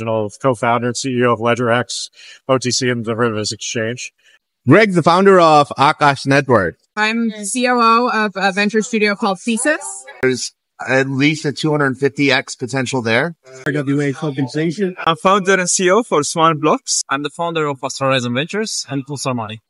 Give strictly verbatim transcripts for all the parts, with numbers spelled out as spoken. original co-founder and C E O of LedgerX, O T C and Derivatives Exchange. Greg, the founder of Akash Network. I'm C O O of a venture studio called Thesis. There's at least a two hundred fifty X potential there. R W A compensation. I'm founder and C E O for Swan Blocks. I'm the founder of AstroRezom Ventures and Pulsar Money.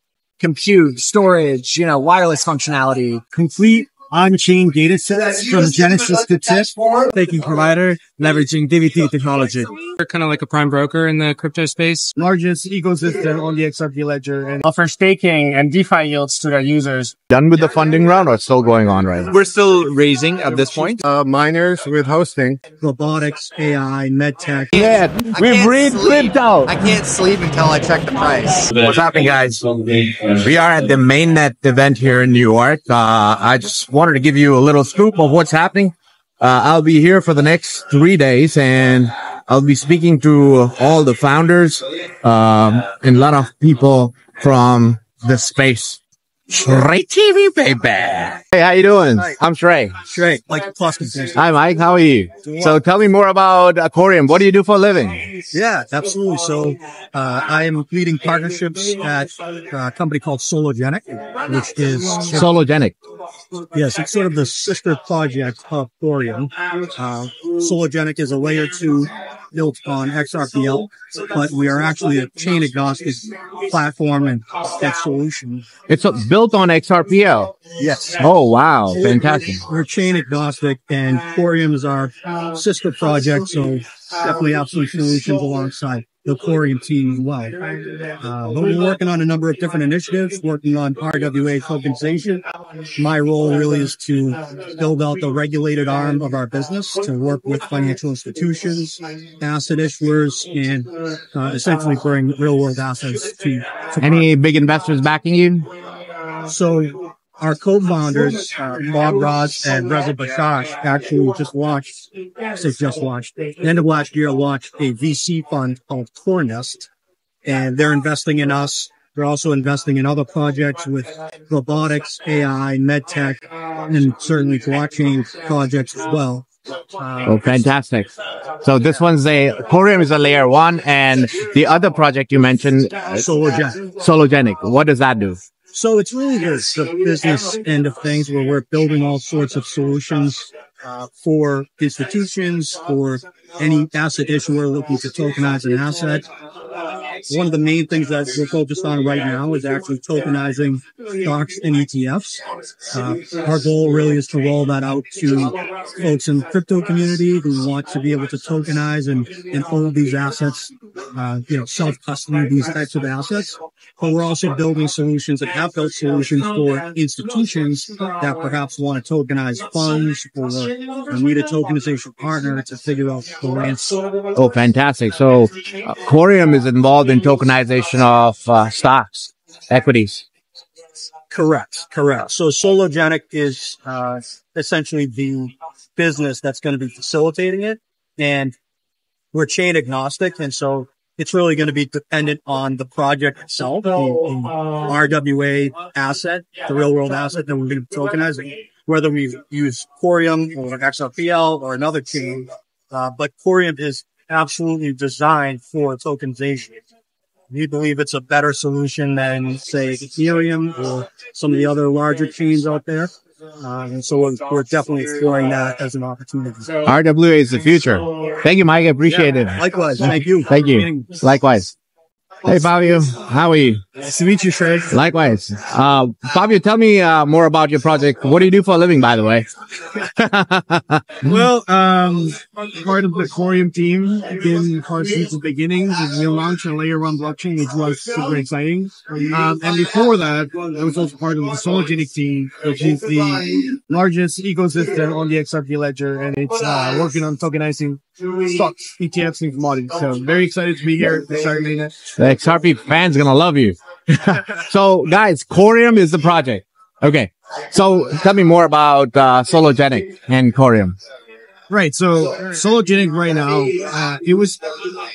Compute, storage, you know, wireless functionality. Complete on-chain data sets from Genesis to TIP. Staking provider, leveraging D V T technology. We're kind of like a prime broker in the crypto space. Largest ecosystem on the X R P ledger and offer staking and DeFi yields to their users. Done with the funding round or still going on right now? We're still raising at this point. Uh, miners with hosting. Robotics, A I, medtech. Yeah, we've re-flipped out. I can't sleep until I check the price. What's happening, guys? We are at the mainnet event here in New York. Uh, I just wanted to give you a little scoop of what's happening. Uh, I'll be here for the next three days and I'll be speaking to all the founders, um, and a lot of people from the space. Shrey T V, baby. Hey, how you doing? Hi. I'm Shrey. Shrey, like plus consensus. Hi, Mike. How are you? Doing so well. Tell me more about uh, Coreum. What do you do for a living? Yeah, absolutely. So uh, I am leading partnerships at a company called Sologenic, which is... Sologenic. Yes, it's sort of the sister project of Thorium. Uh, Sologenic is a layer two built on X R P L, but we are actually a chain agnostic platform and that solution. It's a, built on X R P L? Yes. Oh, wow. Fantastic. We're chain agnostic, and Coreum is our sister project, so definitely absolute solutions alongside the Coreum team as well. Uh, but we're working on a number of different initiatives, working on R W A compensation. My role really is to build out the regulated arm of our business, to work with financial institutions, asset issuers, and uh, essentially bring real-world assets to, to Any big investors backing you? So our co-founders, uh, Bob Ross and Reza Bashash, actually just launched, so just launched, end of last year, launched a V C fund called Cornest, and they're investing in us. They're also investing in other projects with robotics, A I, medtech, and certainly blockchain projects as well. Oh, fantastic. So this one's a, Coreum is a layer one, and the other project you mentioned, Sologenic. Sologenic. What does that do? So it's really this, the business end of things where we're building all sorts of solutions uh, for institutions, for any asset issuer looking to tokenize an asset. One of the main things that we're focused on right now is actually tokenizing stocks and E T Fs. Uh, our goal really is to roll that out to folks in the crypto community who want to be able to tokenize and, and hold these assets, uh, you know, self-custody these types of assets. But we're also building solutions and have built solutions for institutions that perhaps want to tokenize funds or need a tokenization partner to figure out the rents. Oh, fantastic. So uh, Coreum is involved in tokenization of uh, stocks, equities. Correct, correct. So Sologenic is uh, essentially the business that's going to be facilitating it. And we're chain agnostic. And so it's really going to be dependent on the project itself, the, the R W A asset, the real world asset that we're going to be tokenizing, whether we use Coreum or X R P L or another chain. Uh, but Coreum is absolutely designed for tokenization. We believe it's a better solution than, say, Ethereum or some of the other larger chains out there. Uh, and so we're, we're definitely exploring that as an opportunity. R W A is the future. Thank you, Mike. I appreciate yeah, it. Likewise. Thank you. Thank you. Likewise. Hey, Fabio. How are you? Nice to meet you, Shrey. Likewise. Uh, Fabio, tell me uh, more about your project. What do you do for a living, by the way? Well, um, part of the Coreum team, been part since the beginning. We launched a layer one blockchain, which was super exciting. Um, and before that, I was also part of the Sologenic team, which is the largest ecosystem on the X R P ledger, and it's uh, working on tokenizing stocks, E T Fs, and commodities. So very excited to be here. Sorry, the X R P fans gonna love you. So guys, Coreum is the project. Okay. So tell me more about uh, Sologenic and Coreum. Right. So Sologenic right now, uh, it was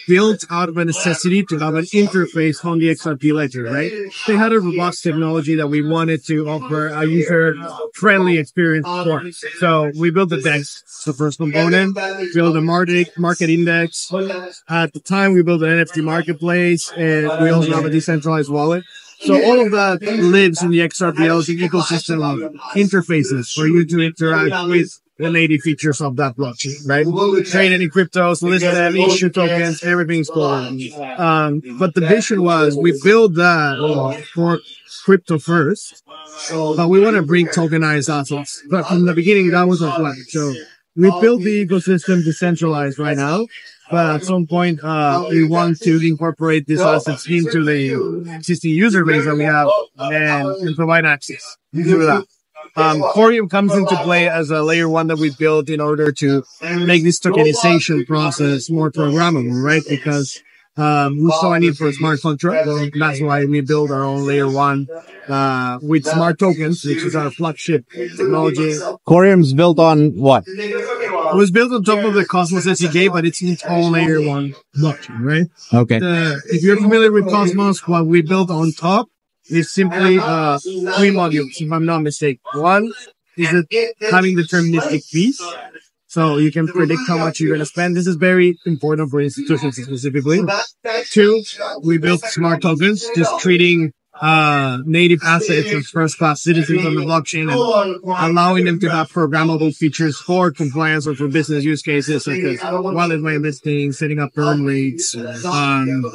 built out of a necessity to have an interface on the X R P ledger, right? They had a robust technology that we wanted to offer a user-friendly experience for. So we built the DEX, the first component, built a market index. At the time, we built an N F T marketplace, and we also have a decentralized wallet. So all of that lives in the X R P L's ecosystem of interfaces for you to interact with the native features of that blockchain, right? Trade any cryptos, list them, issue tokens, everything's going on. Um, but the vision was we build that for crypto first, but we want to bring tokenized assets. But from the beginning, that was our plan. So we built the ecosystem decentralized right now. But at some point, uh, we want to incorporate these assets into the existing user base that we have and, and provide access to that. Um, Coreum comes into play as a layer one that we built in order to make this tokenization process more programmable, right? Because um, we saw a need for a smart contract. That's why we build our own layer one uh, with smart tokens, which is our flagship technology. Coreum's built on what? It was built on top of the Cosmos S D K, but it's its own layer one blockchain, right? Okay. The, if you're familiar with Cosmos, what we built on top is simply uh, three modules, if I'm not mistaken. One is the, having the deterministic piece, so you can predict how much you're going to spend. This is very important for institutions specifically. Two, we built smart tokens, just treating uh native assets as first-class citizens on the blockchain and allowing them to have programmable features for compliance or for business use cases such as wallet way listing, setting up burn rates, um,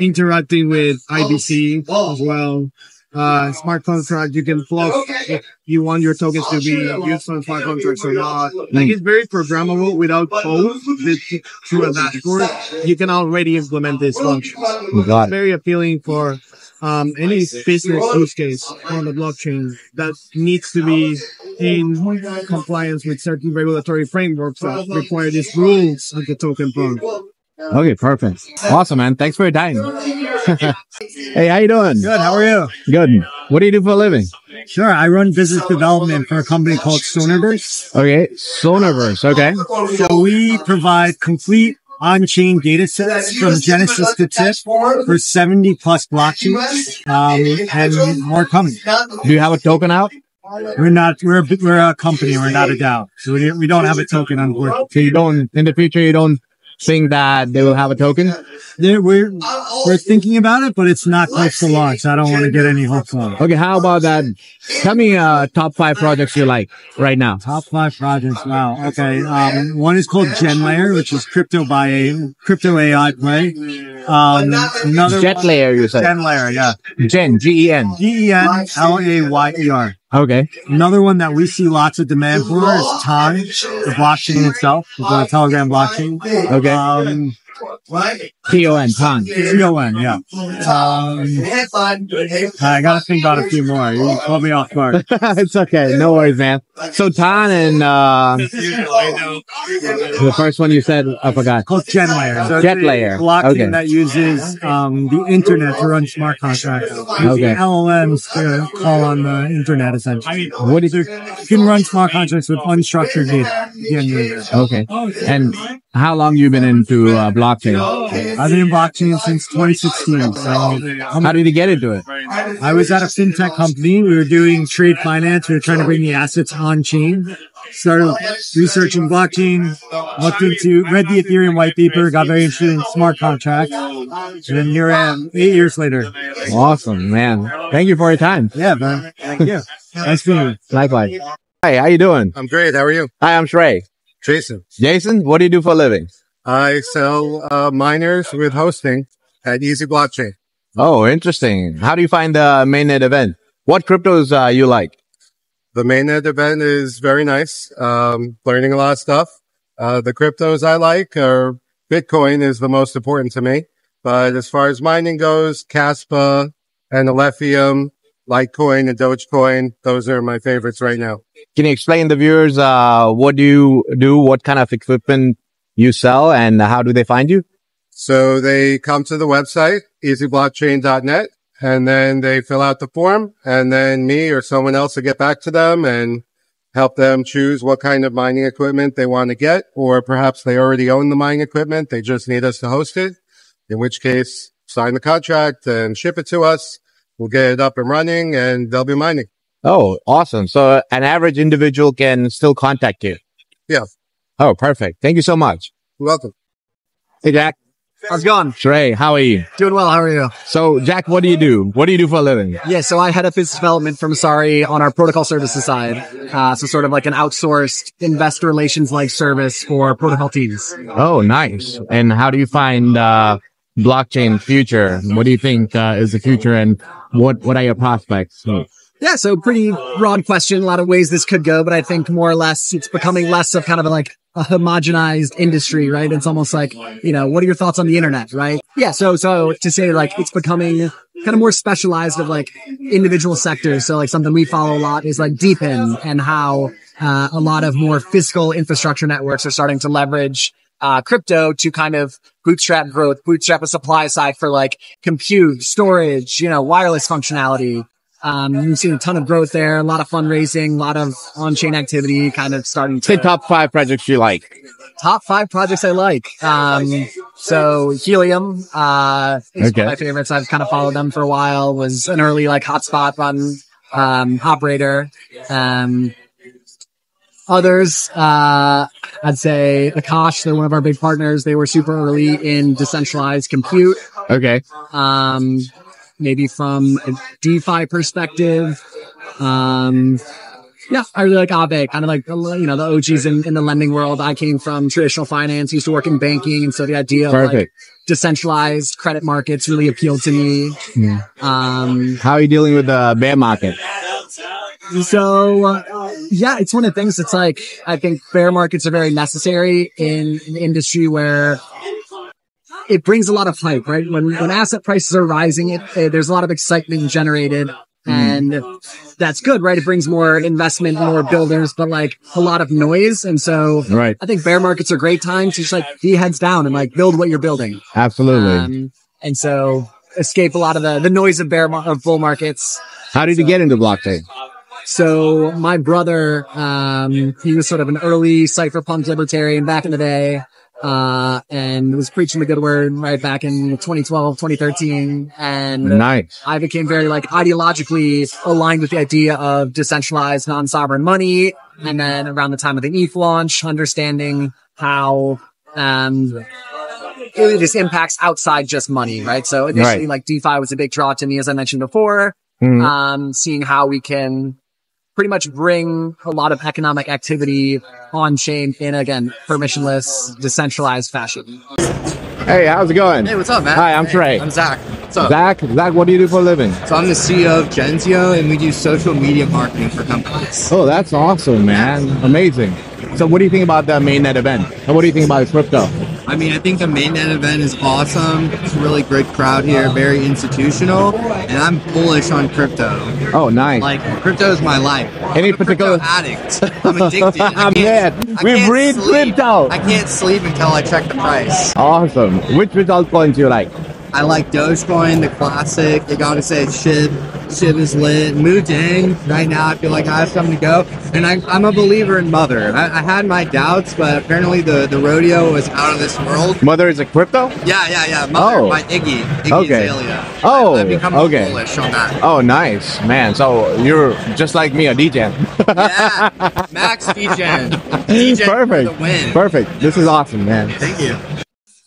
interacting with I B C as well. Uh, smart contract, you can plug if you want your tokens to be used on smart contracts or not. Like, it's very programmable without code through a dashboard. You can already implement these functions. Got it. It's very appealing for um, any business use case on the blockchain that needs to be in compliance with certain regulatory frameworks that require these rules of the token prompt. Okay, perfect. Awesome, man. Thanks for your time. Hey, how you doing? Good. How are you? Good. What do you do for a living? Sure. I run business development for a company called Sonarverse. Okay. Sonarverse. Okay. So we provide complete on-chain data sets from Genesis to TIP for seventy plus blockchains um, and more coming. Do you have a token out? We're not, we're a, we're a company. We're not a DAO. So we, we don't have a token on board. So you don't, in the future, you don't think that they will have a token? They're, we're, we're thinking about it, but it's not close to launch. I don't want to get any hopes on it. Okay, how about that? Tell me uh, top five projects you like right now. Top five projects, wow. Okay, um, one is called GenLayer, which is crypto by a, crypto A I play. Um, another Jet Layer, you said? GenLayer, yeah. Gen, G E N. G E N L A Y E R. Okay. Another one that we see lots of demand for is TON, the blockchain itself, the Telegram blockchain. Okay. Um, T O N, TON. T O N, yeah. Um, I gotta think about a few more. You caught me off guard. It's okay. No worries, man. So TON and, uh, the first one you said, I forgot. It's called Jet Layer. So Jet Layer. Blockchain okay. that uses, um, the internet to run smart contracts. Okay. L L Ms to call on the internet, essentially. What is it? You can run smart contracts with unstructured data. Okay. And how long you been into, uh, blockchain? Blockchain. I've been in blockchain since twenty sixteen. So how did you get into it? I was at a fintech company. We were doing trade finance. We were trying to bring the assets on chain. Started researching blockchain, looked into, read the Ethereum white paper, got very interested in smart contracts, and then here I am, eight years later. Awesome, man. Thank you for your time. Yeah, man. Thank you. Nice to meet you. Likewise. Hi, how you doing? I'm great. How are you? Hi, I'm Shrey. Jason. Jason, what do you do for a living? I sell uh, miners with hosting at Easy Blockchain. Oh, interesting. How do you find the mainnet event? What cryptos uh, you like? The mainnet event is very nice. Um, learning a lot of stuff. Uh, the cryptos I like are Bitcoin is the most important to me. But as far as mining goes, Caspa and Alephium, Litecoin and Dogecoin, those are my favorites right now. Can you explain to the viewers uh, what do you do? What kind of equipment you sell, and how do they find you? So they come to the website, easy blockchain dot net, and then they fill out the form, and then me or someone else will get back to them and help them choose what kind of mining equipment they want to get, or perhaps they already own the mining equipment. They just need us to host it, in which case sign the contract and ship it to us. We'll get it up and running and they'll be mining. Oh, awesome. So an average individual can still contact you. Yeah. Oh, perfect. Thank you so much. You're welcome. Hey, Jack. How's it going? Trey, how are you? Doing well. How are you? So, Jack, what do you do? What do you do for a living? Yeah, so I head up business development for Messari on our protocol services side. Uh, so sort of like an outsourced investor relations-like service for protocol teams. Oh, nice. And how do you find uh, blockchain future? What do you think uh, is the future, and what, what are your prospects? So, yeah, so pretty broad question. A lot of ways this could go, but I think more or less it's becoming less of kind of like a homogenized industry, right? It's almost like, you know, what are your thoughts on the internet, right? Yeah, so so to say, like, it's becoming kind of more specialized of like individual sectors. So like something we follow a lot is like DeepIn, and how uh, a lot of more physical infrastructure networks are starting to leverage uh crypto to kind of bootstrap growth, bootstrap a supply side for like compute, storage, you know, wireless functionality. Um, you've seen a ton of growth there, a lot of fundraising, a lot of on-chain activity kind of starting to... Say top five projects you like. Top five projects I like. Um, so Helium uh, is okay. One of my favorites. I've kind of followed them for a while. Was an early like hotspot run um, operator. Um, others, uh, I'd say Akash. They're one of our big partners. They were super early in decentralized compute. Okay. Um... Maybe from a DeFi perspective. Um, yeah, I really like Aave, kind of like, you know, the O Gs in, in the lending world. I came from traditional finance, used to work in banking. And so the idea Perfect. of like decentralized credit markets really appealed to me. Yeah. Um, How are you dealing with the bear market? So, uh, yeah, it's one of the things that's like, I think bear markets are very necessary in an industry where it brings a lot of hype, right? When when asset prices are rising, it, it, there's a lot of excitement generated, and mm. that's good, right? It brings more investment, more builders, but like a lot of noise. And so right. I think bear markets are a great time to just like be heads down and like build what you're building. Absolutely. Um, and so escape a lot of the, the noise of bear mar- of bull markets. How did so, you get into blockchain? So my brother, um, he was sort of an early cypherpunk libertarian back in the day. Uh, and was preaching the good word right back in twenty twelve, twenty thirteen. And nice. I became very like ideologically aligned with the idea of decentralized non-sovereign money. And then around the time of the E T H launch, understanding how, um, it just impacts outside just money, right? So initially right. like DeFi was a big draw to me, as I mentioned before, mm-hmm. um, seeing how we can pretty much bring a lot of economic activity on chain in, again, permissionless, decentralized fashion. Hey, how's it going? Hey, what's up, man? Hi, I'm hey, Trey. I'm Zach. What's up? Zach, Zach, what do you do for a living? So I'm the C E O of Genzio, and we do social media marketing for companies. Oh, that's awesome, man. Amazing. So what do you think about the mainnet event? And what do you think about crypto? I mean, I think the mainnet event is awesome. It's a really great crowd here, very institutional, and I'm bullish on crypto. Oh, nice. Like, crypto is my life. Any I'm particular addict? I'm addicted. I'm mad. We've read crypto. I can't sleep until I check the price. Awesome. Which result coins do you like? I like Dogecoin, the classic. They gotta say SHIB. SHIB is lit. Mujang, right now I feel like I have something to go. And I, I'm a believer in Mother. I, I had my doubts, but apparently the, the rodeo was out of this world. Mother is a crypto? Yeah, yeah, yeah. Mother oh. by Iggy. Iggy okay. Azalea. Oh, I, I've become okay. bullish on that. Oh, nice. Man, so you're just like me, a D J. Yeah, Max D J. D J Perfect. For the win. Perfect. This is awesome, man. Thank you.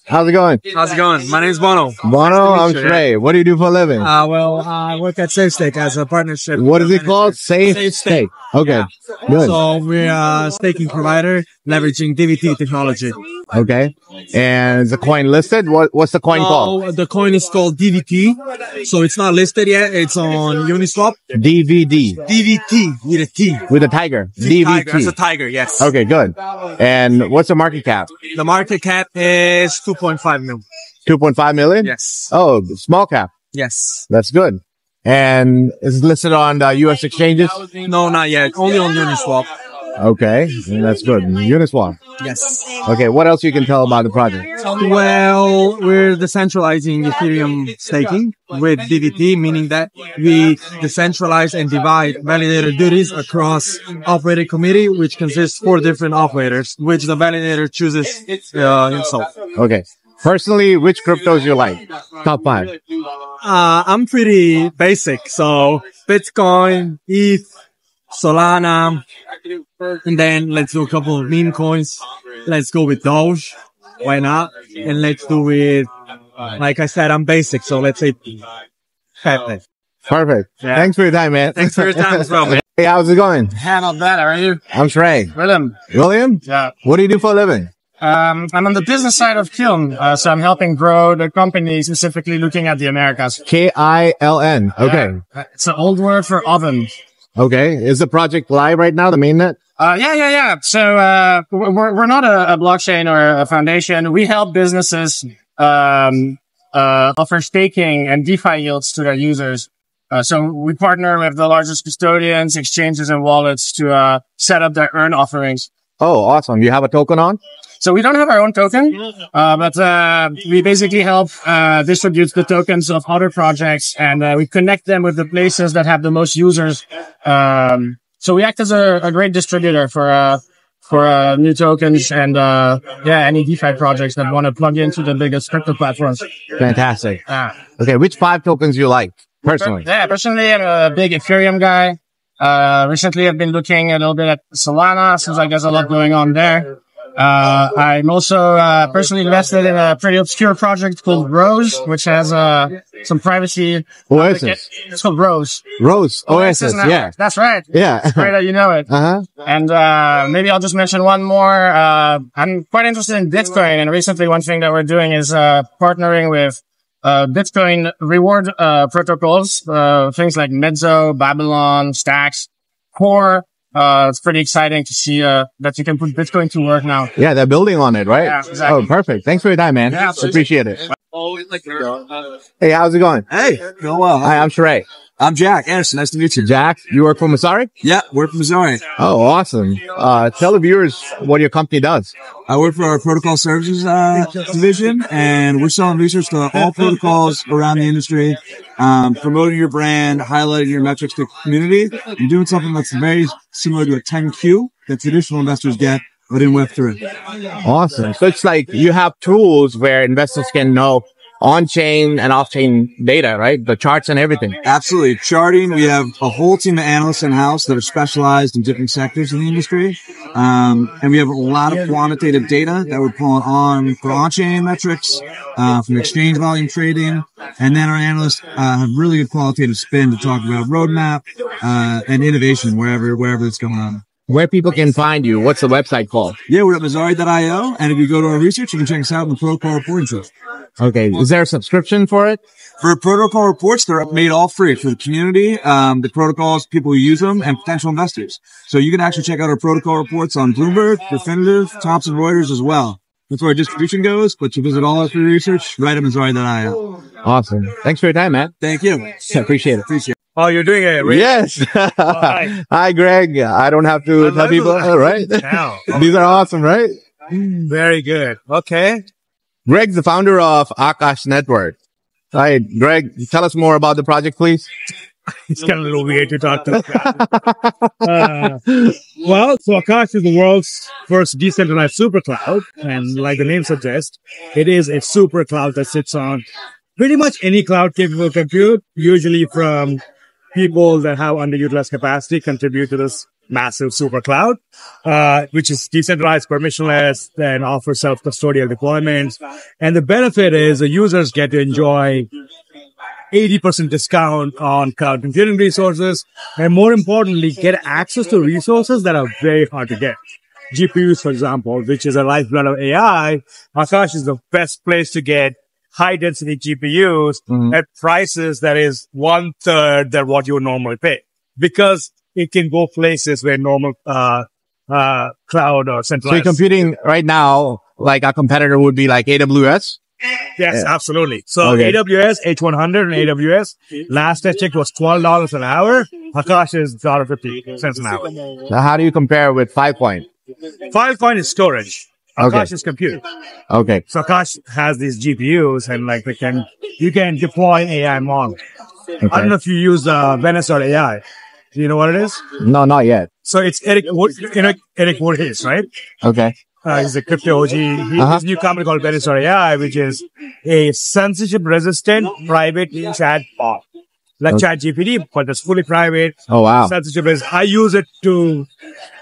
How's it going? How's it going? My name's Bono. Bono, nice I'm you, Trey. Yeah. What do you do for a living? Uh, well, I work at SafeStake as a partnership. What is it called? SafeStake. Okay. Yeah. Good. So we're a staking provider leveraging D V T technology. Okay. And is the coin listed? What, what's the coin so, called? The coin is called D V T. So it's not listed yet. It's on Uniswap. D V D. D V T with a T. With a tiger. D V T. Tiger. That's a tiger, yes. Okay, good. And what's the market cap? The market cap is two. two point five million. two point five million? Yes. Oh, small cap. Yes. That's good. And is listed on the U S exchanges? No, not yet. Only on Uniswap. Okay, that's good. Uniswap. Yes. Okay, what else you can tell about the project? Well, we're decentralizing Ethereum staking with D V T, meaning that we decentralize and divide validator duties across operator committee, which consists of four different operators, which the validator chooses uh, himself. Okay. Personally, which cryptos you like? Top five. Uh, I'm pretty basic. So Bitcoin, E T H, Solana, and then let's do a couple of meme coins. Let's go with Doge. Why not? And let's do it. Like I said, I'm basic. So let's say five. Perfect. Yeah. Thanks for your time, man. Thanks for your time as well, man. Hey, how's it going? Handled that. How are you? I'm Trey. William. William? Yeah. What do you do for a living? Um, I'm on the business side of Kiln, uh, so I'm helping grow the company, specifically looking at the Americas. K I L N. Okay. Yeah. It's an old word for oven. Okay. Is the project live right now, the mainnet? Uh, yeah, yeah, yeah. So, uh, we're, we're not a, a blockchain or a foundation. We help businesses, um, uh, offer staking and DeFi yields to their users. Uh, so we partner with the largest custodians, exchanges, and wallets to, uh, set up their earn offerings. Oh, awesome. You have a token on? So we don't have our own token, uh, but uh, we basically help uh, distribute the tokens of other projects, and uh, we connect them with the places that have the most users. Um, so we act as a, a great distributor for uh, for uh, new tokens and uh, yeah, any DeFi projects that want to plug into the biggest crypto platforms. Fantastic. Uh, okay, which five tokens you like personally? Per yeah, personally, I'm a big Ethereum guy. Uh, recently, I've been looking a little bit at Solana since I guess a lot going on there. Uh, I'm also, uh, personally invested in a pretty obscure project called Rose, which has, uh, some privacy. Oasis. It's called Rose. Rose. Oasis. Oasis yeah. That's right. Yeah. It's great that you know it. Uh-huh. And, uh, maybe I'll just mention one more. Uh, I'm quite interested in Bitcoin. And recently, one thing that we're doing is, uh, partnering with, uh, Bitcoin reward, uh, protocols, uh, things like Mezo, Babylon, Stacks, Core. Uh, it's pretty exciting to see, uh, that you can put Bitcoin to work now. Yeah, they're building on it, right? Yeah, exactly. Oh, perfect. Thanks for your time, man. Yeah, appreciate it. Hey, how's it going? Hey, going well. Hi, I'm Sheree. I'm Jack Anderson. Nice to meet you. Jack, you work for Messari? Yeah, we're from Messari. Oh, awesome. Uh, tell the viewers what your company does. I work for our protocol services, uh, division, and we're selling research to all protocols around the industry, um, promoting your brand, highlighting your metrics to the community, and doing something that's very similar to a ten Q that traditional investors get, but in Web three. Awesome. So it's like you have tools where investors can know on-chain and off-chain data, right? The charts and everything. Absolutely. Charting, we have a whole team of analysts in-house that are specialized in different sectors in the industry. Um, and we have a lot of quantitative data that we're pulling on for on-chain metrics, uh, from exchange volume trading. And then our analysts, uh, have really good qualitative spin to talk about roadmap, uh, and innovation wherever, wherever it's going on. Where people can find you. What's the website called? Yeah, we're at Messari dot I O. And if you go to our research, you can check us out in the protocol reporting system. Okay. Is there a subscription for it? For protocol reports, they're made all free for the community, um, the protocols, people who use them, and potential investors. So you can actually check out our protocol reports on Bloomberg, Definitive, Thomson Reuters as well. That's where our distribution goes, but you visit all our free research right at Messari dot I O. Awesome. Thanks for your time, man. Thank you. I appreciate it. Appreciate it. Oh, you're doing it, right? Yes. Oh, hi. Hi, Greg. I don't have to tell people, right? These are awesome, right? Very good. Okay. Greg's the founder of Akash Network. All right, Greg, tell us more about the project, please. It's kind of a little weird to talk to this guy. uh, well, so Akash is the world's first decentralized supercloud. And like the name suggests, it is a supercloud that sits on pretty much any cloud-capable compute, usually from people that have underutilized capacity contribute to this massive super cloud, uh, which is decentralized, permissionless, and offers self-custodial deployments. And the benefit is the users get to enjoy eighty percent discount on cloud computing resources, and more importantly, get access to resources that are very hard to get. G P Us, for example, which is a lifeblood of A I, Akash is the best place to get high-density G P Us mm-hmm. at prices that is one-third than what you would normally pay, because it can go places where normal uh, uh, cloud or centralized. So you're computing right now, like our competitor would be like A W S, Yes, yeah. absolutely. So okay. A W S, H one hundred and A W S, last I checked was twelve dollars an hour. Akash is one dollar fifty an hour. Now, how do you compare with Fivecoin? Fivecoin is storage. Okay. Akash is compute. Okay. So Akash has these G P Us and like they can, you can deploy an A I model. Okay. I don't know if you use uh, Venice or A I. Do you know what it is? No, not yet. So it's Eric, you know, Eric Voorhees, right? Okay. Uh, he's a crypto O G. He, uh-huh. His new company called Venice or A I, which is a censorship-resistant private chat bot. Like okay. Chat G P T, but it's fully private. Oh, wow. Censorship is, I use it to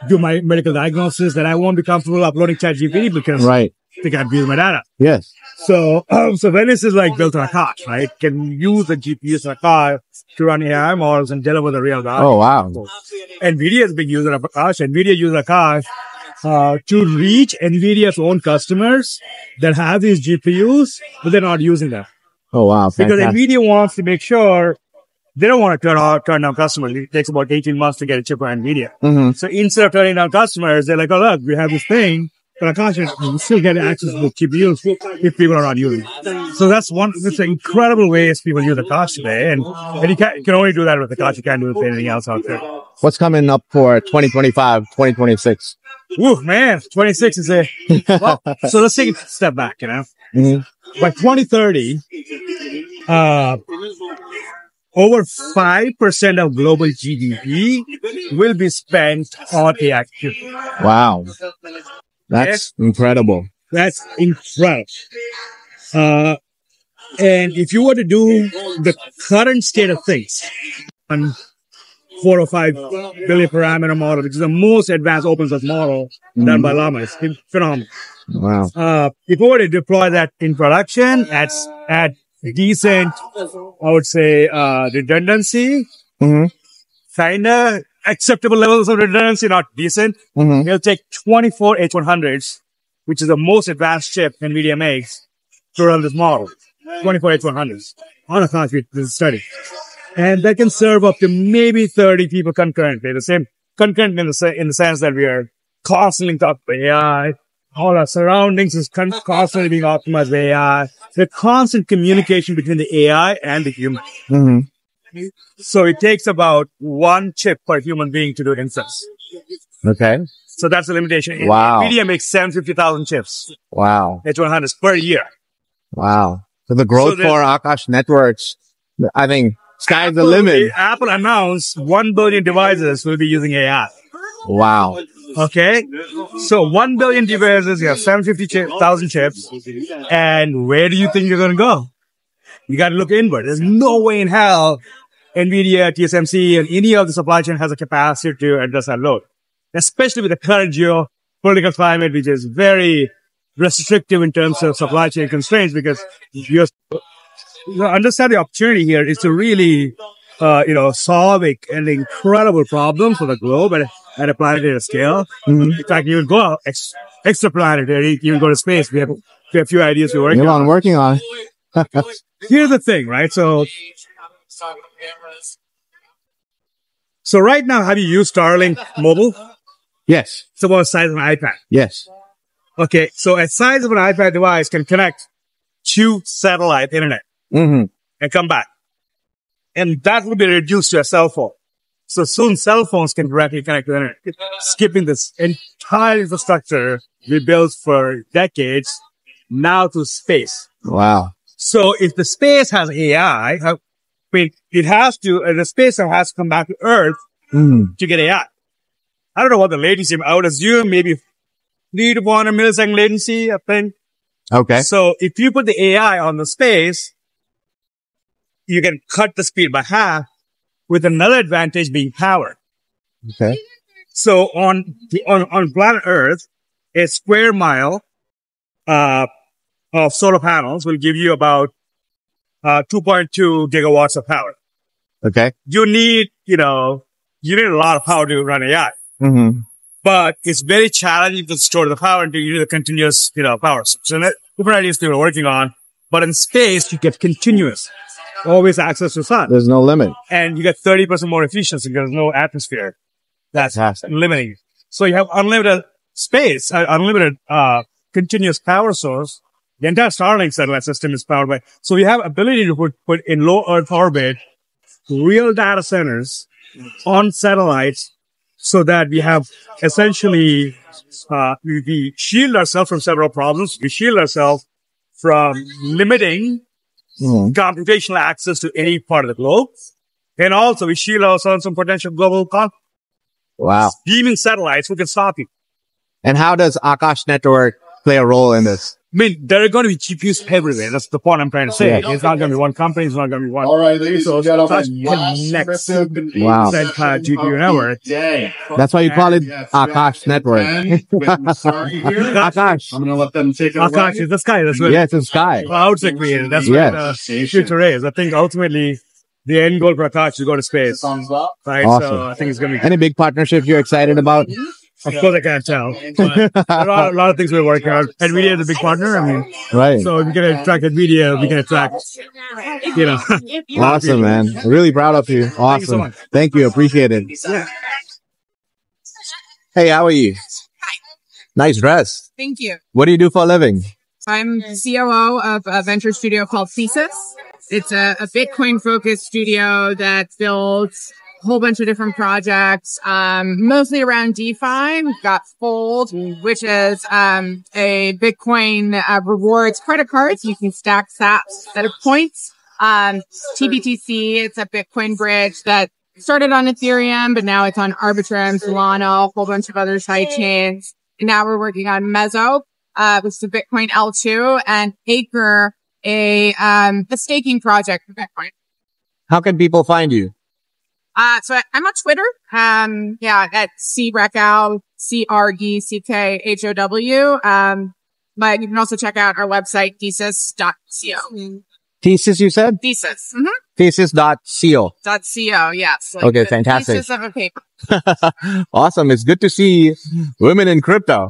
do my medical diagnosis that I won't be comfortable uploading Chat G P T because right. they can't view my data. Yes. So, um, so Venice is like built on a car, right? Can use the G P Us in a car to run A I models and deliver the real data. Oh, wow. So, NVIDIA is a big user of Akash. NVIDIA uses Akash Uh, to reach NVIDIA's own customers that have these G P Us, but they're not using them. Oh, wow. Fantastic. Because NVIDIA wants to make sure they don't want to turn, out, turn down customers. It takes about eighteen months to get a chip on NVIDIA. Mm-hmm. So instead of turning down customers, they're like, oh, look, we have this thing, but Akash, we still get access to G P Us if people are not using it. So that's one, it's an incredible ways people use Akash today. And, and you, can, you can only do that with Akash. You can't do it with anything else out there. What's coming up for twenty twenty-five, twenty twenty-six? Woo, man, twenty-six is a... Well, so let's take a step back, you know. Mm-hmm. By twenty thirty, uh, over five percent of global G D P will be spent on A I. Wow. That's yes. incredible. That's incredible. Uh, and if you were to do the current state of things... Um, four or five billion parameter model, which is the most advanced open source model mm. done by Llama. It's phenomenal. Wow. Uh, if we were to deploy that in production at, at decent, I would say, uh, redundancy, mm-hmm. kind of acceptable levels of redundancy, not decent, mm-hmm. it'll take twenty-four H one hundreds, which is the most advanced chip NVIDIA makes, to run this model. twenty-four H one hundreds. On a concrete, this study. And that can serve up to maybe thirty people concurrently. The same concurrent in the in the sense that we are constantly talking about A I. All our surroundings is con constantly being optimized by A I. The constant communication between the A I and the human. Mm-hmm. So it takes about one chip per human being to do inference. Okay. So that's the limitation. Wow. NVIDIA makes seven hundred fifty thousand chips. Wow. H one hundreds per year. Wow. So the growth so for Akash Networks, I think... Sky's the limit. Apple announced one billion devices will be using A I. Wow. Okay. So one billion devices, you have seven hundred fifty thousand chips. And where do you think you're going to go? You got to look inward. There's no way in hell NVIDIA, T S M C, and any of the supply chain has a capacity to address that load. Especially with the current geopolitical climate, which is very restrictive in terms of supply chain constraints because you're... Understand the opportunity here is to really, uh, you know, solve a, an incredible problem for the globe at, at a planetary scale. Mm-hmm. In fact, you would go ex, extraplanetary, you would go to space. We have, we have a few ideas we're working You're on. working on. Here's the thing, right? So, so right now, have you used Starlink mobile? Yes. It's about the size of an iPad. Yes. Okay. So a size of an iPad device can connect to satellite internet. Mm-hmm. And come back. And that will be reduced to a cell phone. So soon cell phones can directly connect to the internet, skipping this entire infrastructure we built for decades now to space. Wow. So if the space has A I, I mean, it has to, uh, the space has to come back to Earth mm-hmm. to get A I. I don't know what the latency, I would assume maybe three to four hundred millisecond latency, I think. Okay. So if you put the A I on the space, you can cut the speed by half with another advantage being power. Okay. So on, the, on, on planet Earth, a square mile, uh, of solar panels will give you about, uh, two point two gigawatts of power. Okay. You need, you know, you need a lot of power to run A I. Mm-hmm. But it's very challenging to store the power until you do the continuous, you know, power. So that's different ideas they were working on. But in space, you get continuous. Always access to sun. There's no limit. And you get thirty percent more efficiency because there's no atmosphere. That's Fantastic. limiting. So you have unlimited space, uh, unlimited, uh, continuous power source The entire Starlink satellite system is powered by. So we have ability to put, put in low Earth orbit real data centers on satellites, so that we have essentially, uh, we, we shield ourselves from several problems. We shield ourselves from limiting mm. computational access to any part of the globe. And also we shield ourselves from potential global conflict. Wow. Beaming satellites, who can stop you? And how does Akash Network play a role in this? I mean, there are going to be G P Us everywhere. That's the point I'm trying to say. Yeah. It's not going to be one company. It's not going to be one. All right, ladies, so get off the next wow. G P U network. Day. That's why you call it yes, Akash Network. Akash. I'm going to let them take it away. Akash is the sky. That's what. Yeah, it's the sky. Clouds are created. That's yes. what the uh, future is. I think ultimately, the end goal for Akash is to go to space. Right? Awesome. So I think it's going to be. Any big partnerships you're excited about? Of yeah. course, I can't tell. But a, lot, a lot of things we're working on. NVIDIA is a big partner. I mean, right. So if we can attract NVIDIA, we can attract, you know. Awesome, man. Really proud of you. Awesome. Thank you. So much. Thank you. Appreciate it. Yeah. Hey, how are you? Hi. Nice dress. Thank you. What do you do for a living? I'm C O O of a venture studio called Thesis. It's a, a Bitcoin-focused studio that builds whole bunch of different projects, um, mostly around DeFi. We've got Fold, which is um, a Bitcoin uh, rewards credit card. So you can stack S A Ps instead of points. Um, T B T C, it's a Bitcoin bridge that started on Ethereum, but now it's on Arbitrum, Solana, a whole bunch of other side chains. And now we're working on Mezo, uh, which is a Bitcoin L two, and Acre, a, um, a staking project for Bitcoin. How can people find you? Uh, so I, I'm on Twitter. Um, yeah, at C R E C K O W, C R E C K H O W. Um, but you can also check out our website, thesis dot co. Thesis, you said? Thesis. Mm-hmm. Thesis dot co. .co, yes. Like okay, the fantastic. Thesis of a paper. Awesome. It's good to see women in crypto.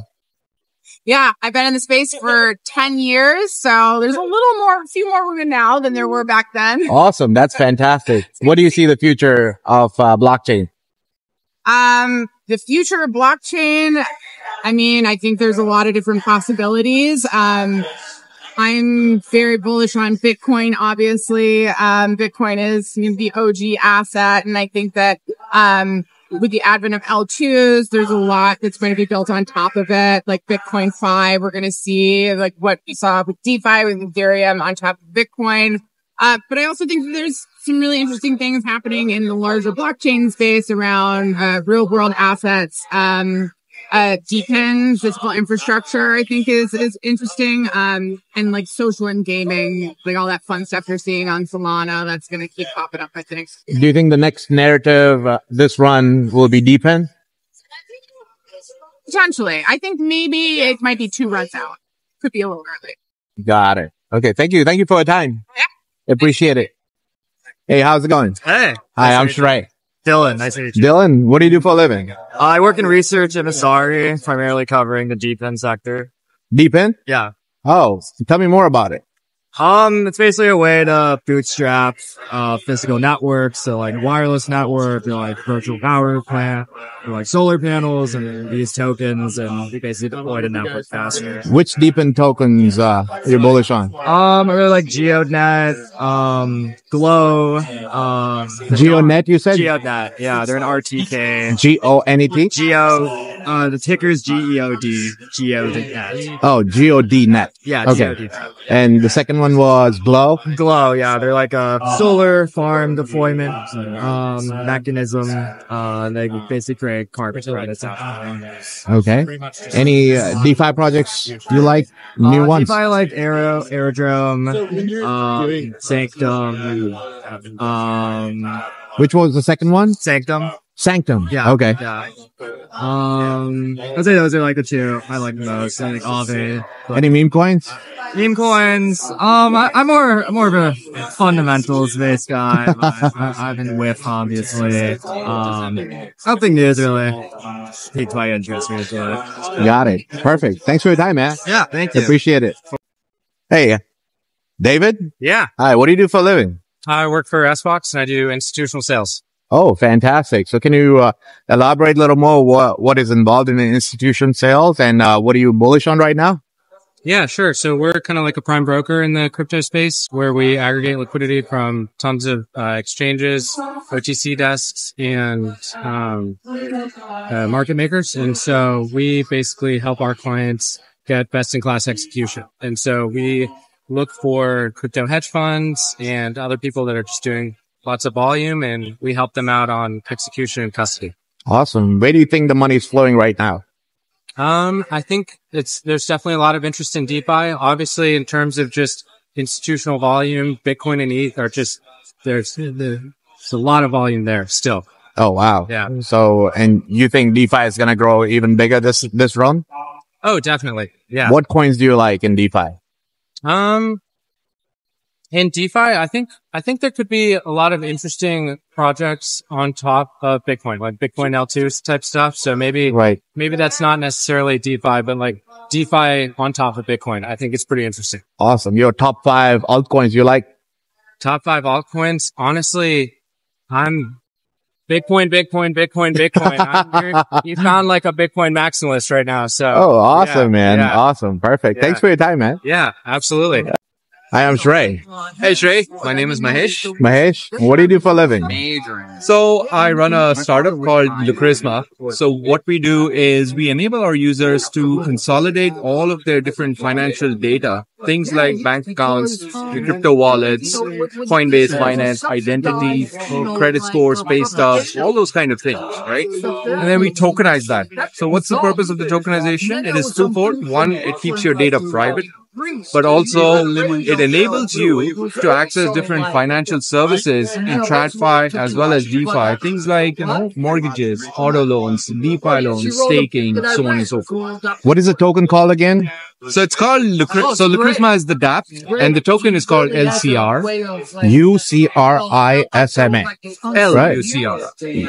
Yeah, I've been in the space for ten years, so there's a little more, a few more women now than there were back then. Awesome. That's fantastic. What do you see the future of uh, blockchain? Um, the future of blockchain, I mean, I think there's a lot of different possibilities. Um, I'm very bullish on Bitcoin, obviously. Um, Bitcoin is you know, the O G asset, and I think that um with the advent of L twos, there's a lot that's going to be built on top of it. Like Bitcoin five, we're going to see like what we saw with DeFi, with Ethereum on top of Bitcoin. Uh, but I also think that there's some really interesting things happening in the larger blockchain space around uh, real world assets. Um, uh, Deepin's physical infrastructure, I think is, is interesting. Um, and like social and gaming, like all that fun stuff you're seeing on Solana, that's going to keep popping up, I think. Do you think the next narrative, uh, this run will be Deepin? Potentially. I think maybe it might be two runs out. Could be a little early. Got it. Okay. Thank you. Thank you for your time. Yeah. Appreciate it. Hey, how's it going? Hey. Hi, I'm Shrey. Dylan, nice to meet you. Dylan, what do you do for a living? Uh, I work in research at Messari, primarily covering the deep end sector. Deep end? Yeah. Oh, tell me more about it. Um, it's basically a way to bootstrap uh, physical networks, so like wireless network, you know, like virtual power plant, or like solar panels, and these tokens, and we basically deploy the network faster. Which deep end tokens uh, you're bullish on? Um, I really like GeoNet, um, Glow. Um, GeoNet, you said? GeoNet, yeah, they're an R T K. G O N E T. Geo, uh, the ticker's G E O D. GeoNet. Oh, G O D Net. Yeah. Okay. G O D net. And the second one was Glow? Glow, yeah. They're like a solar farm deployment um, mechanism. Uh, they basically create carbon credits. Okay. Any uh, DeFi projects you like? New uh, ones? DeFi like Aero, Aerodrome, um, Sanctum. Um, Which was the second one? Sanctum. Sanctum. Yeah. Okay. Yeah. Um, I'd say those are like the two I like the most. I think all of it. Any meme coins? Meme coins. Um, I, I'm more, more of a fundamentals-based guy. I, I, I've been whiff, obviously. Um, nothing new really piqued my interest. Got it. Perfect. Thanks for your time, man. Yeah. Thank you. Appreciate it. Hey, David. Yeah. Hi. What do you do for a living? I work for S Box and I do institutional sales. Oh, fantastic. So can you uh, elaborate a little more what, what is involved in institution sales and uh, what are you bullish on right now? Yeah, sure. So we're kind of like a prime broker in the crypto space where we aggregate liquidity from tons of uh, exchanges, O T C desks, and um, uh, market makers. And so we basically help our clients get best-in-class execution. And so we look for crypto hedge funds and other people that are just doing lots of volume, and we help them out on execution and custody. Awesome. Where do you think the money is flowing right now? Um, I think it's, there's definitely a lot of interest in DeFi. Obviously, in terms of just institutional volume, Bitcoin and E T H are just, there's, there's a lot of volume there still. Oh, wow. Yeah. So, and you think DeFi is going to grow even bigger this, this run? Oh, definitely. Yeah. What coins do you like in DeFi? Um, in DeFi, I think, I think there could be a lot of interesting projects on top of Bitcoin, like Bitcoin L two type stuff. So maybe, right. maybe that's not necessarily DeFi, but like DeFi on top of Bitcoin. I think it's pretty interesting. Awesome. Your top five altcoins you like? Top five altcoins. Honestly, I'm Bitcoin, Bitcoin, Bitcoin, Bitcoin. I'm, you found like a Bitcoin maximalist right now. So. Oh, awesome, yeah, man. Yeah. Awesome. Perfect. Yeah. Thanks for your time, man. Yeah, absolutely. Yeah. Hi, I'm Shrey. Hey, Shrey. My name is Mahesh. Mahesh, what do you do for a living? So I run a startup called Lucrisma. So what we do is we enable our users to consolidate all of their different financial data, things like bank accounts, crypto wallets, Coinbase, Binance, identities, credit scores, pay stubs, all those kind of things, right? And then we tokenize that. So what's the purpose of the tokenization? It is twofold. One, it keeps your data private. But also, it enables you to access different financial services in TradFi as well as DeFi. Things like, you know, mortgages, auto loans, DeFi loans, staking, so on and so forth. What is the token called again? So it's called, Lucri- so Lucrisma is the dApp, and the token is called L C R. U C R I S M A. L U C R.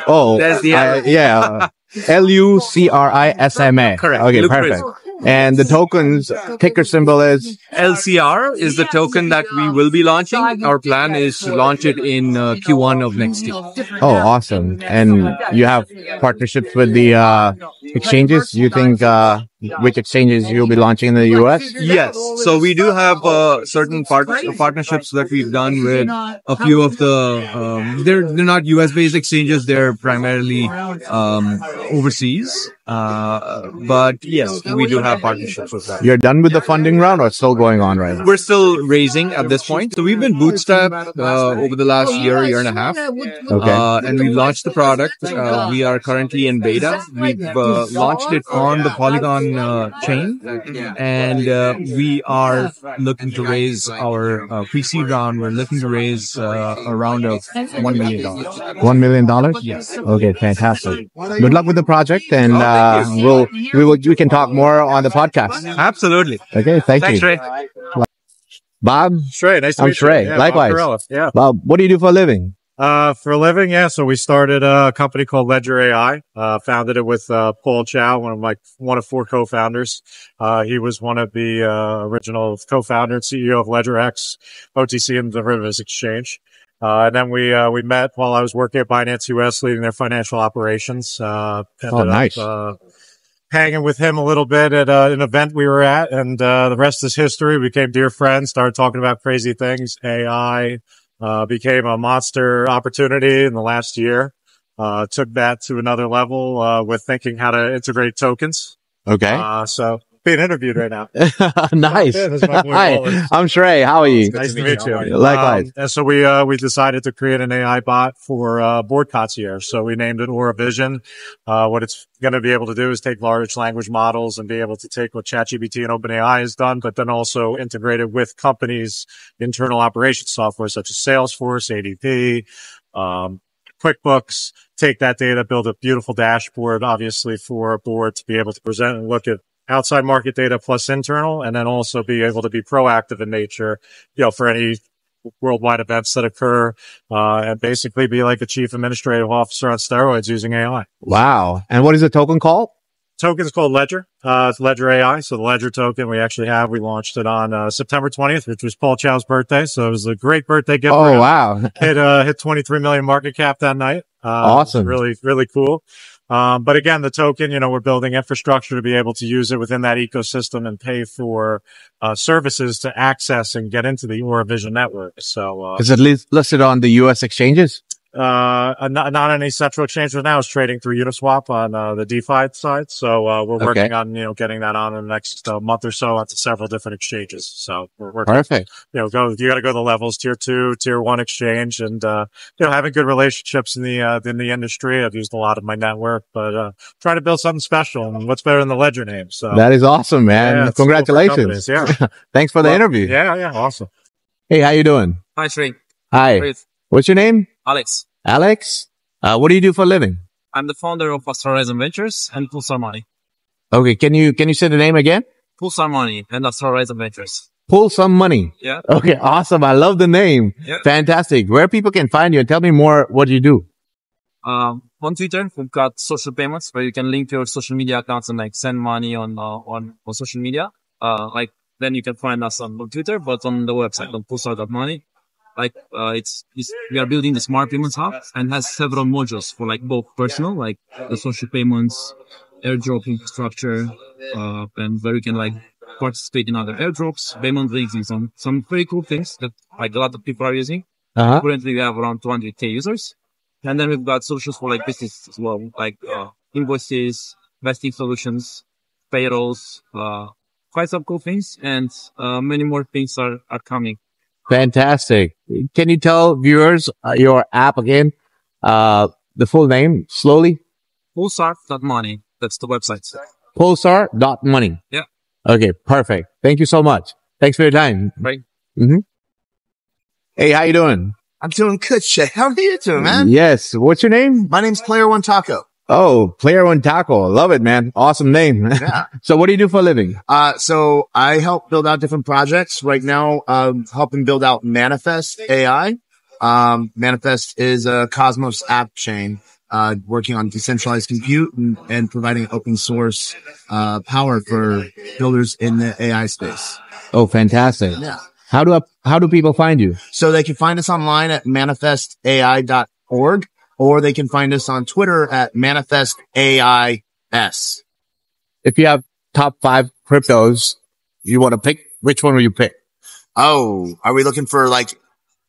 Oh, that's the I, yeah. L U C R I S M A. Correct. Okay, Lucrisma. Perfect. And the token's ticker symbol is? L C R is the token that we will be launching. Our plan is to launch it in uh, Q one of next year. Oh, awesome. And you have partnerships with the uh, exchanges? You think uh, which exchanges you'll be launching in the U S? Yes. So we do have uh, certain part- partnerships that we've done with a few of the... Um, they're, they're not U S-based exchanges. They're primarily um, overseas. Uh, but yes, we do have partnerships with that. You're done with the funding round or still going on right now? We're still raising at this point. So we've been bootstrapped, uh, over the last year, year and a half. Okay. Uh, and we launched the product. Uh, we are currently in beta. We've, uh, launched it on the Polygon, uh, chain. And, uh, we are looking to raise our, uh, pre-seed round. We're looking to raise, uh, a round of one million dollars. one million dollars? Yes. Okay. Fantastic. Good luck with the project and, uh, Uh, we'll, we will, we can talk more on the podcast. Absolutely. Okay. Thank Thanks, you. Shrey. Bob? Shrey, nice to I'm meet Shrey. You. Yeah, likewise. Bob, yeah. Bob, what do you do for a living? Uh, for a living, yeah. So we started a company called Ledger A I. Uh, founded it with, uh, Paul Chow, one of my, one of four co-founders. Uh, he was one of the, uh, original co-founder and C E O of LedgerX, O T C and Derivatives Exchange. Uh, and then we, uh, we met while I was working at Binance U S leading their financial operations. Uh, ended oh, nice. Up, uh, hanging with him a little bit at, uh, an event we were at. And, uh, the rest is history. We became dear friends, started talking about crazy things. A I, uh, became a monster opportunity in the last year. Uh, took that to another level, uh, with thinking how to integrate tokens. Okay. Uh, so. Being interviewed right now. Nice. Yeah, hi, I'm Shrey. How are you? Nice to meet you. you. Likewise. Um, and so we uh, we decided to create an A I bot for uh, board concierge. So we named it Aura Vision. Uh, what it's going to be able to do is take large language models and be able to take what ChatGPT and OpenAI has done, but then also integrate it with companies' internal operations software such as Salesforce, A D P, um, QuickBooks. Take that data, build a beautiful dashboard, obviously for a board to be able to present and look at outside market data plus internal, and then also be able to be proactive in nature, you know, for any worldwide events that occur, uh, and basically be like a chief administrative officer on steroids using A I. Wow. And what is the token called? Token is called Ledger. Uh, it's Ledger A I. So the Ledger token we actually have, we launched it on, uh, September twentieth, which was Paul Chow's birthday. So it was a great birthday gift. Oh, wow. hit, uh, hit twenty-three million market cap that night. Uh, awesome. Really, really cool. Um, but again, the token, you know, we're building infrastructure to be able to use it within that ecosystem and pay for uh, services to access and get into the Eurovision network. So, uh, is it li- listed on the U S exchanges? Uh, not, not any central exchange right now. Is trading through Uniswap on uh, the DeFi side. So, uh, we're working okay. on, you know, getting that on in the next uh, month or so at several different exchanges. So we're working, Perfect. you know, go, you got to go to the levels, tier two, tier one exchange, and, uh, you know, having good relationships in the, uh, in the industry. I've used a lot of my network, but, uh, trying to build something special, and what's better than the Ledger name. So that is awesome, man. Yeah, Congratulations. Cool for yeah. Thanks for well, the interview. Yeah. Yeah. Awesome. Hey, how you doing? Hi, Sri. Hi. Ruth. What's your name? Alex. Alex? Uh, what do you do for a living? I'm the founder of AstroRezom Ventures and Pulsar Money. Okay. Can you, can you say the name again? Pulsar Money and AstroRezom Ventures. Pulsar Money. Yeah. Okay. Awesome. I love the name. Yeah. Fantastic. Where people can find you, and tell me more what you do. Um, on Twitter, we've got social payments where you can link to your social media accounts and like send money on, uh, on, on social media. Uh, like then you can find us on Twitter, but on the website on pulsar dot money. Like, uh, it's, it's, we are building the smart payments hub and has several modules for like both personal, like the social payments, airdrop infrastructure, uh, and where you can like participate in other airdrops, payment links, and some, some very cool things that like a lot of people are using. Uh-huh. Currently we have around two hundred thousand users. And then we've got solutions for like business as well, like, uh, invoices, vesting solutions, payrolls, uh, quite some cool things, and, uh, many more things are, are coming. Fantastic. Can you tell viewers uh, your app again? Uh, the full name slowly? Pulsar dot money. That's the website. Pulsar dot money. Yeah. Okay. Perfect. Thank you so much. Thanks for your time. Right. Mm-hmm. Hey, how you doing? I'm doing good, shit. How are you doing, man? Yes. What's your name? My name's Player One Taco. Oh, Player One Taco. Love it, man. Awesome name. Yeah. So what do you do for a living? Uh, so I help build out different projects right now, um, helping build out Manifest A I. Um, Manifest is a Cosmos app chain, uh, working on decentralized compute and, and providing open source, uh, power for builders in the A I space. Oh, fantastic. Yeah. How do, I, how do people find you? So they can find us online at manifest a i dot org. Or they can find us on Twitter at Manifest A I S. If you have top five cryptos, you want to pick, which one will you pick? Oh, are we looking for like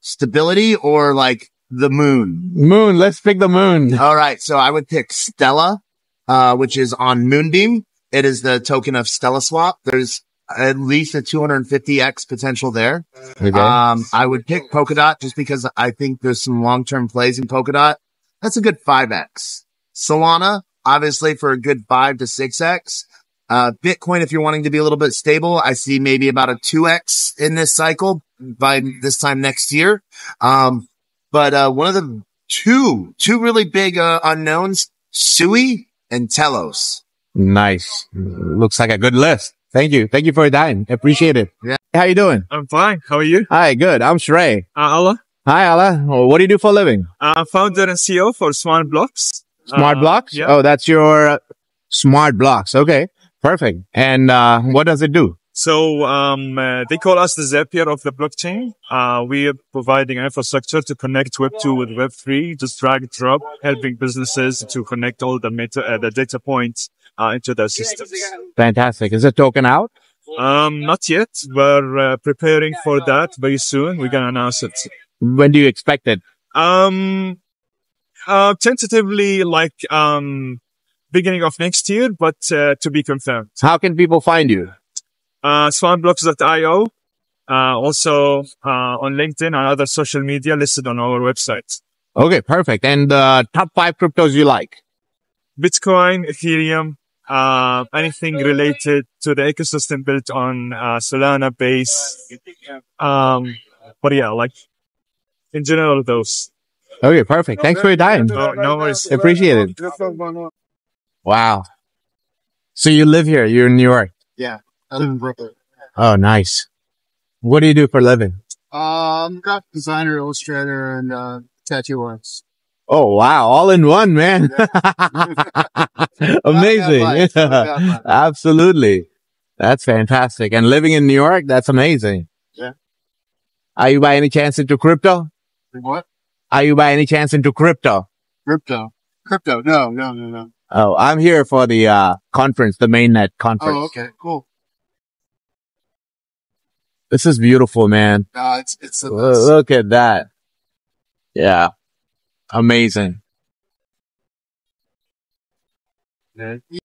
stability or like the moon? Moon. Let's pick the moon. All right. So I would pick Stella, uh, which is on Moonbeam. It is the token of Stella Swap. There's at least a two hundred fifty x potential there. Okay. Um, I would pick Polkadot just because I think there's some long-term plays in Polkadot. That's a good five x. Solana, obviously, for a good five to six x. Uh, Bitcoin, if you're wanting to be a little bit stable, I see maybe about a two x in this cycle by this time next year. Um, but, uh, one of the two, two really big, uh, unknowns, Sui and Telos. Nice. Looks like a good list. Thank you. Thank you for your time. Appreciate it. Yeah. How you doing? I'm fine. How are you? Hi, good. I'm Shrey. Uh, Allah. Hi, Allah. Well, what do you do for a living? I'm uh, founder and C E O for Swan Blocks. Smart uh, Blocks? Yeah. Oh, that's your uh, Smart Blocks. Okay. Perfect. And uh, what does it do? So um, uh, they call us the Zapier of the blockchain. Uh, we are providing infrastructure to connect Web two with Web three, just drag and drop, helping businesses to connect all the, meta, uh, the data points uh, into their systems. Fantastic. Is the token out? Um, not yet. We're uh, preparing for that very soon. We're going to announce it. When do you expect it? Um, uh, tentatively, like, um, beginning of next year, but, uh, to be confirmed. How can people find you? Uh, swan blocks dot io, uh, also, uh, on LinkedIn and other social media listed on our website. Okay. Perfect. And, uh, top five cryptos you like? Bitcoin, Ethereum, uh, anything related to the ecosystem built on, uh, Solana base. Um, but yeah, like, in general, those. Okay, perfect. Thanks for your time. No, no worries. Appreciate it. Wow. So you live here. You're in New York. Yeah. I live in Brooklyn. Oh, nice. What do you do for a living? Uh, I'm a graphic designer, illustrator, and uh, tattoo artist. Oh, wow. All in one, man. Amazing. Yeah. Absolutely. That's fantastic. And living in New York, that's amazing. Yeah. Are you by any chance into crypto? What? Are you by any chance into crypto? Crypto. Crypto. No, no, no, no. Oh, I'm here for the uh, conference, the mainnet conference. Oh, okay, cool. This is beautiful, man. Uh, it's it's a nice... Look at that. Yeah, amazing. Yeah.